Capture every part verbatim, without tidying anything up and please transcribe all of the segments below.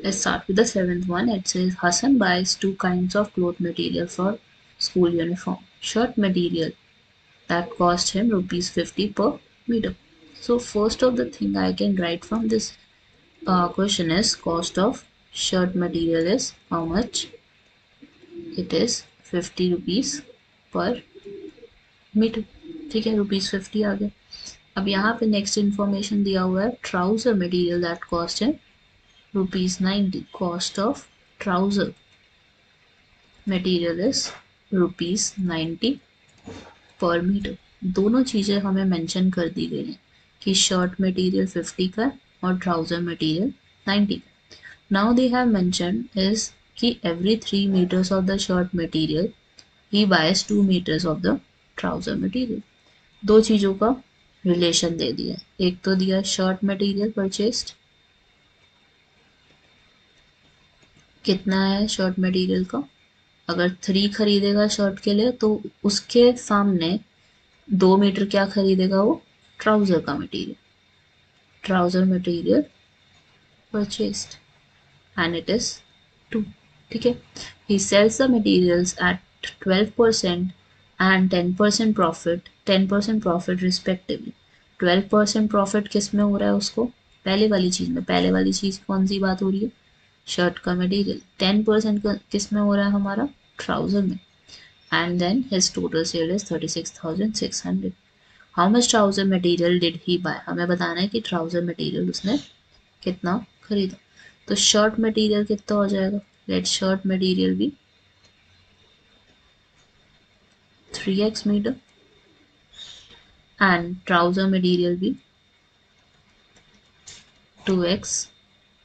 Let's start with the seventh one. It says Hasan buys two kinds of cloth material for school uniform. Shirt material that cost him rupees fifty per meter. So first of the thing I can write from this uh, question is cost of shirt material is how much? It is fifty rupees per meter. ठीक है, rupees fifty आ गया. अब यहाँ पे next information दिया हुआ है trouser material that cost him rupees ninety. Cost of trouser material is rupees ninety per meter. दोनों चीजें हमें mention कर दी गई हैं कि shirt material fifty का और trouser material ninety. Now they have mentioned is कि every three meters of the shirt material he buys two meters of the trouser material. दो चीजों का relation दे दिया. एक तो दिया shirt material purchased कितना है शर्ट मटेरियल का, अगर थ्री खरीदेगा शर्ट के लिए तो उसके सामने दो मीटर क्या खरीदेगा वो ट्राउजर का material, trouser material purchased and it is two. ठीक है, he sells the materials at twelve percent and ten percent profit, ten percent profit respectively. twelve percent profit किस में हो रहा है उसको? पहले वाली चीज में. पहले वाली चीज कौन सी बात हो रही है? शर्ट का मटेरियल. ten percent किस में हो रहा है हमारा? ट्राउजर में. And then his total sale is thirty-six thousand six hundred. How much trouser material did he buy? हमें बताना है कि ट्राउजर मटेरियल उसने कितना खरीदा. तो शर्ट मटेरियल कितना हो जाएगा? लेट शर्ट मटेरियल भी three x metre and trouser material भी two x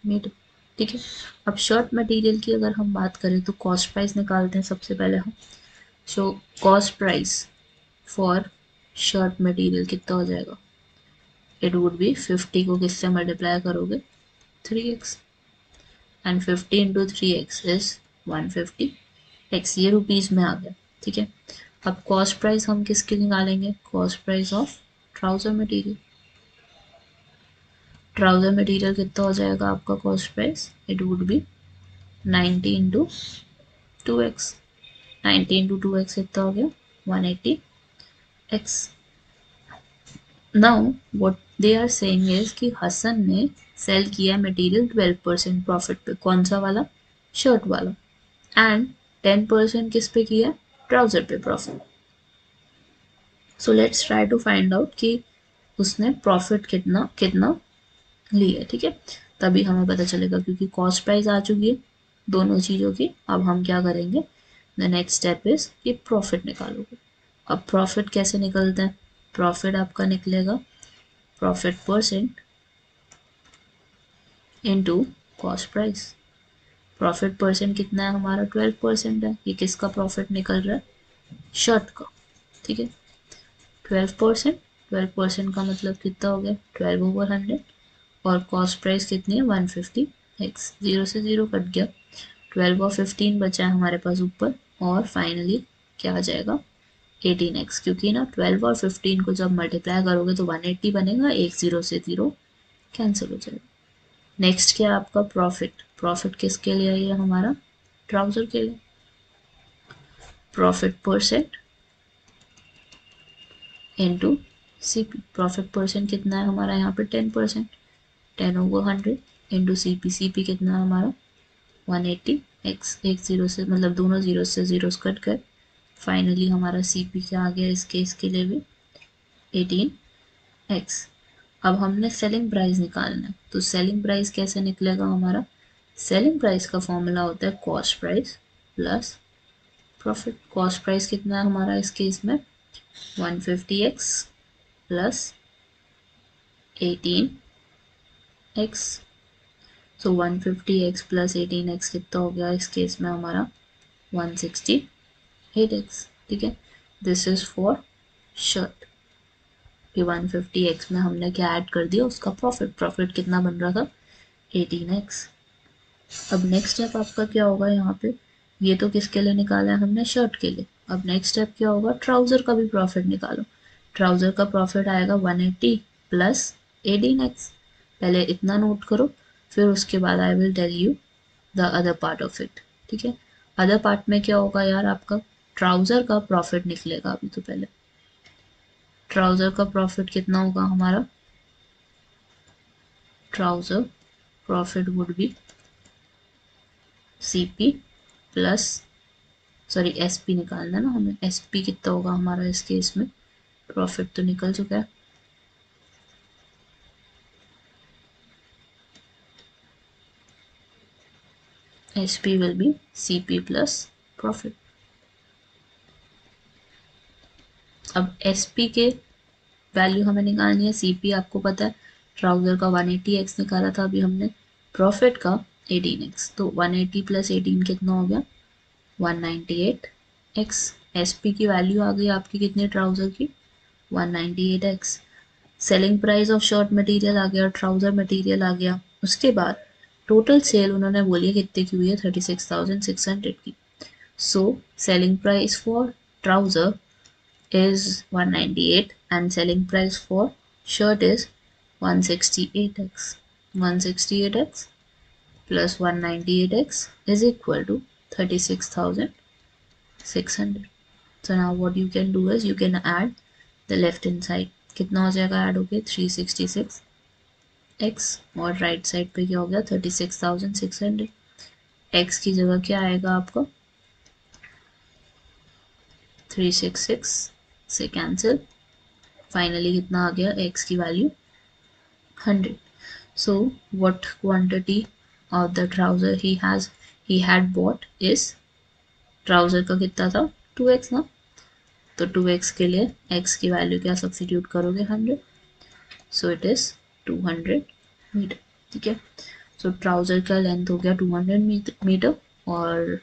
मीटर. ठीक है, अब शर्ट मटेरियल की अगर हम बात करें तो कॉस्ट प्राइस निकालते हैं सबसे पहले हम. So cost price for shirt material कितना हो जाएगा? इट वुड बी fifty को किससे मल्टीप्लाई करोगे? three x एंड fifty into three x is one fifty x. ये रुपीज में आ गया. ठीक है, अब कॉस्ट प्राइस हम किसके निकालेंगे? Cost price of trouser material. Trouser material कितना हो जाएगा आपका cost price? It would be ninety into two x. Ninety into two x कितना हो गया? One eighty x. Now what they are saying is कि हसन ने सेल किया मटेरियल ट्वेल्व परसेंट प्रॉफिट पे. कौन सा वाला? शर्ट वाला. एंड टेन परसेंट किस पे किया? ट्राउजर पे profit. So let's try to find out कि उसने प्रॉफिट कितना कितना लिया. ठीक है, तभी हमें पता चलेगा क्योंकि कॉस्ट प्राइस आ चुकी है दोनों चीज़ों की. अब हम क्या करेंगे? द नेक्स्ट स्टेप इज कि प्रॉफिट निकालोगे. अब प्रॉफिट कैसे निकलता है? प्रॉफिट आपका निकलेगा profit percent into cost price. Profit percent कितना है हमारा? ट्वेल्व परसेंट है. ये किसका प्रॉफिट निकल रहा है? शर्ट का. ठीक है, ट्वेल्व परसेंट ट्वेल्व परसेंट का मतलब कितना हो गया? Twelve over hundred. और कॉस्ट प्राइस कितनी है? One fifty x. जीरो से जीरो कट गया, ट्वेल्व और फिफ्टीन बचा है हमारे पास ऊपर. और फाइनली क्या आ जाएगा? Eighteen x. क्योंकि ना ट्वेल्व और फिफ्टीन को जब मल्टीप्लाई करोगे तो वन एटी बनेगा. एक जीरो से जीरो कैंसिल हो जाएगा. नेक्स्ट क्या आपका? प्रॉफिट. प्रॉफिट किसके लिए है? हमारा ट्राउजर के लिए. Profit percent into C P. Profit percent कितना है हमारा यहाँ पे? Ten percent ten over hundred into C P. C P कितना हमारा? One eighty x. एक जीरो से मतलब दोनों जीरो से जीरो कट कर फाइनली हमारा सी पी क्या आ गया इस केस के लिए भी? Eighteen x. अब हमने सेलिंग प्राइस निकालना है. तो सेलिंग प्राइस कैसे निकलेगा हमारा? सेलिंग प्राइस का फॉर्मूला होता है cost price plus profit. Cost price कितना है हमारा इस केस में? One fifty x plus eighteen x. So one fifty x plus eighteen x कितना हो गया इस केस में हमारा? One sixty eight x. ठीक है, दिस इज फॉर शर्ट. ये वन फिफ्टी एक्स में हमने क्या ऐड कर दिया? उसका प्रॉफिट. प्रॉफिट कितना बन रहा था? Eighteen x. अब नेक्स्ट स्टेप आपका क्या होगा यहाँ पे? ये तो किसके लिए निकाला है हमने? शर्ट के लिए. अब नेक्स्ट स्टेप क्या होगा? ट्राउजर का भी प्रॉफिट निकालो. ट्राउजर का प्रॉफिट आएगा one eighty plus eighteen x. पहले इतना नोट करो, फिर उसके बाद I will tell you the other part of it. ठीक है, अदर पार्ट में क्या होगा यार, आपका ट्राउज़र का प्रॉफिट निकलेगा। अभी तो पहले ट्राउज़र का प्रॉफिट कितना होगा हमारा, trouser profit would be C P plus, sorry S P निकालना ना हमें, एस पी कितना होगा हमारा इस केस में, प्रॉफिट तो निकल चुका है। S P will be C P plus profit। अब S P के वैल्यू हमें निकालनी है, C P आपको पता है ट्राउजर का वन एटी एक्स निकाला था, अभी हमने प्रॉफिट का एटीन एक्स, तो वन एटी प्लस एटीन कितना हो गया one ninety eight x. S P की वैल्यू आ गई आपकी कितने, ट्राउजर की one ninety eight x. Selling price of short material आ गया, ट्राउजर मटेरियल आ गया। उसके बाद टोटल सेल उन्होंने बोली है कितने की हुई है, thirty six thousand six hundred की। So selling price for trouser is one ninety eight and selling price for shirt is one sixty eight x. One sixty eight x plus one ninety eight x is equal to thirty six thousand six hundred. So now what you can do is you can add the left hand side, कितना हो जाएगा add होके three sixty six x, और right side पे क्या हो गया thirty six thousand six hundred. X की जगह क्या आएगा आपका थ्री सिक्स सिक्स, से कैंसिल, फाइनली कितना आ गया एक्स की value hundred. So what quantity of the trouser he has he had bought is, trouser का कितना था टू एक्स ना, तो टू एक्स के लिए एक्स की वैल्यू क्या सब्स्टिट्यूट करोगे hundred, so it is two hundred metre. ठीक है, सो ट्राउज़र का लेंथ हो गया टू हंड्रेड मीटर और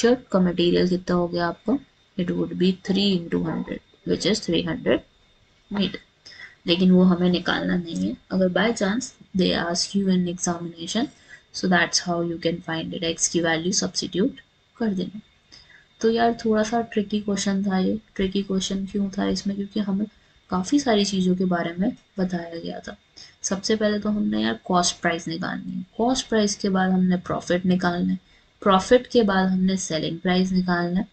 शर्ट का मटेरियल कितना हो गया आपका, it would be three into hundred which is three hundred metre. लेकिन वो हमें निकालना नहीं है, अगर by chance they ask you in examination, so that's how you can find it, x की वैल्यू सब्स्टिट्यूट कर देना। तो यार थोड़ा सा ट्रिकी क्वेश्चन था ये। ट्रिकी क्वेश्चन क्यों था इसमें, क्योंकि हमें काफ़ी सारी चीज़ों के बारे में बताया गया था। सबसे पहले तो हमने यार कॉस्ट प्राइस निकालनी है, कॉस्ट प्राइस के बाद हमने प्रॉफिट निकालना है, प्रॉफिट के बाद हमने सेलिंग प्राइस निकालना है,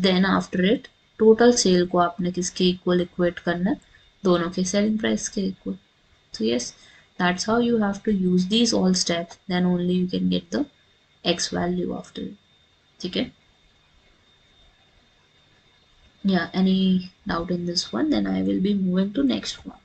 then after it total sale को आपने किसके इक्वल इक्वेट करना है, दोनों के सेलिंग प्राइस के equal. So yes that's how you have to use these all steps, then only you can get the x value after it. ठीक है, yeah, any doubt in this one, then I will be moving to next one.